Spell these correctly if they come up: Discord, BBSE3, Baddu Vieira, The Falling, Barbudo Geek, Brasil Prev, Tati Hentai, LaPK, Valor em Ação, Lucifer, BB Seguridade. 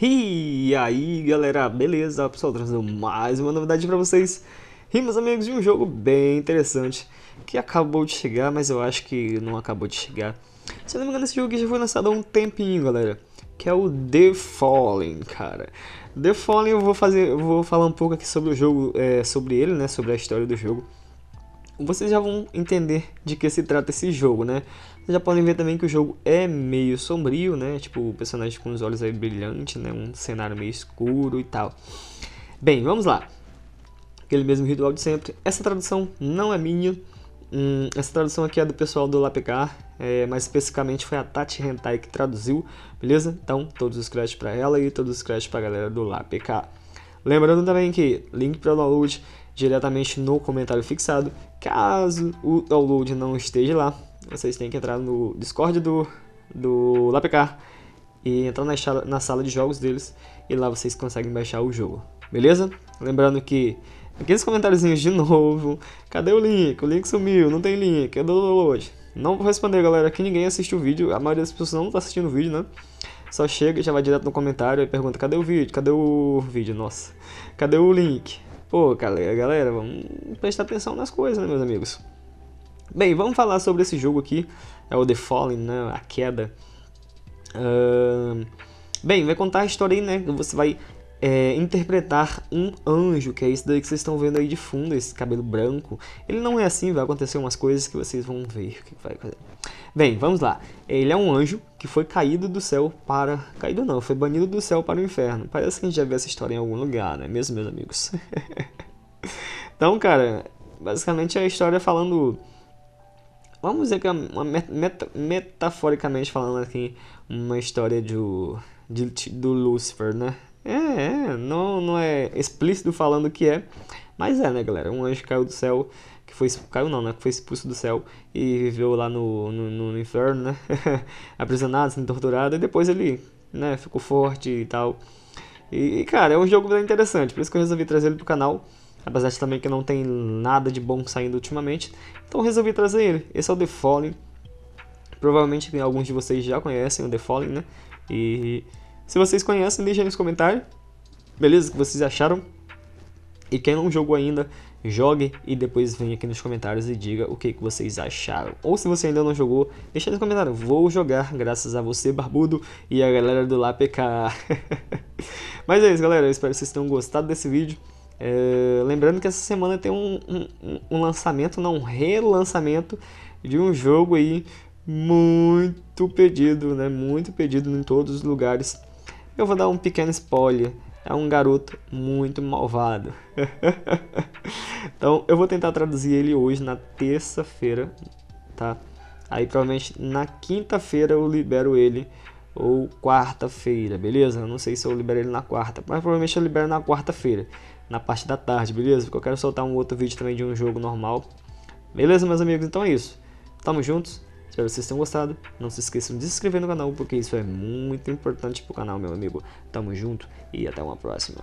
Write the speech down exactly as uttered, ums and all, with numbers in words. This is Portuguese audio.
E aí galera, beleza? Pessoal, trazendo mais uma novidade pra vocês. E meus amigos, de um jogo bem interessante que acabou de chegar, mas eu acho que não acabou de chegar. Se eu não me engano, esse jogo já foi lançado há um tempinho, galera, que é o The Falling, cara. The Falling, eu vou, fazer, eu vou falar um pouco aqui sobre o jogo, é, sobre ele, né, sobre a história do jogo. Vocês já vão entender de que se trata esse jogo, né? Vocês já podem ver também que o jogo é meio sombrio, né? Tipo, o personagem com os olhos aí brilhantes, né? Um cenário meio escuro e tal. Bem, vamos lá. Aquele mesmo ritual de sempre. Essa tradução não é minha. Hum, essa tradução aqui é do pessoal do LaPK. É, mais especificamente foi a Tati Hentai que traduziu, beleza? Então, todos os créditos pra ela e todos os créditos pra galera do LaPK. Lembrando também que link para download diretamente no comentário fixado. Caso o download não esteja lá, vocês têm que entrar no Discord do, do LaPK e entrar na, na sala de jogos deles, e lá vocês conseguem baixar o jogo, beleza? Lembrando que aqueles comentáriozinhos de novo, cadê o link? O link sumiu, não tem link, cadê o download? Não vou responder, galera, que ninguém assiste o vídeo, a maioria das pessoas não está assistindo o vídeo, né? Só chega e já vai direto no comentário e pergunta, cadê o vídeo? Cadê o vídeo? Nossa, cadê o link? Pô, galera, galera, vamos prestar atenção nas coisas, né, meus amigos? Bem, vamos falar sobre esse jogo aqui, é o The Falling, né, a queda. Uh, bem, vai contar a história aí, né, você vai é, interpretar um anjo, que é isso daí que vocês estão vendo aí de fundo, esse cabelo branco. Ele não é assim, vai acontecer umas coisas que vocês vão ver o que vai fazer. Bem, vamos lá. Ele é um anjo que foi caído do céu para... Caído não, foi banido do céu para o inferno. Parece que a gente já viu essa história em algum lugar, não é mesmo, meus amigos? Então, cara, basicamente é a história falando... Vamos dizer que é uma meta... metaforicamente falando aqui, uma história do, de... do Lucifer, né? É, é não, não é explícito falando que é, mas é, né, galera? Um anjo caiu do céu... que foi caiu não, né? Que foi expulso do céu e viveu lá no, no, no inferno, né? Aprisionado, sendo torturado, e depois ele, né, ficou forte e tal. E, cara, é um jogo bem interessante, por isso que eu resolvi trazer ele pro canal, apesar de também que não tem nada de bom saindo ultimamente, então resolvi trazer ele. Esse é o The Falling, provavelmente alguns de vocês já conhecem o The Falling, né? E se vocês conhecem, deixem aí nos comentários, beleza? O que vocês acharam? E quem não jogou ainda, jogue e depois vem aqui nos comentários e diga o que, que vocês acharam. Ou se você ainda não jogou, deixa nos comentários. Vou jogar graças a você, Barbudo, e a galera do LaPK. Mas é isso, galera. Eu espero que vocês tenham gostado desse vídeo. É... Lembrando que essa semana tem um, um, um lançamento, não, um relançamento de um jogo aí muito pedido, né? Muito pedido em todos os lugares. Eu vou dar um pequeno spoiler. É um garoto muito malvado. Então, eu vou tentar traduzir ele hoje na terça-feira, tá? Aí, provavelmente, na quinta-feira eu libero ele, ou quarta-feira, beleza? Eu não sei se eu libero ele na quarta, mas provavelmente eu libero na quarta-feira, na parte da tarde, beleza? Porque eu quero soltar um outro vídeo também de um jogo normal. Beleza, meus amigos? Então é isso. Tamo juntos. Espero que vocês tenham gostado. Não se esqueçam de se inscrever no canal, porque isso é muito importante pro canal, meu amigo. Tamo junto e até uma próxima.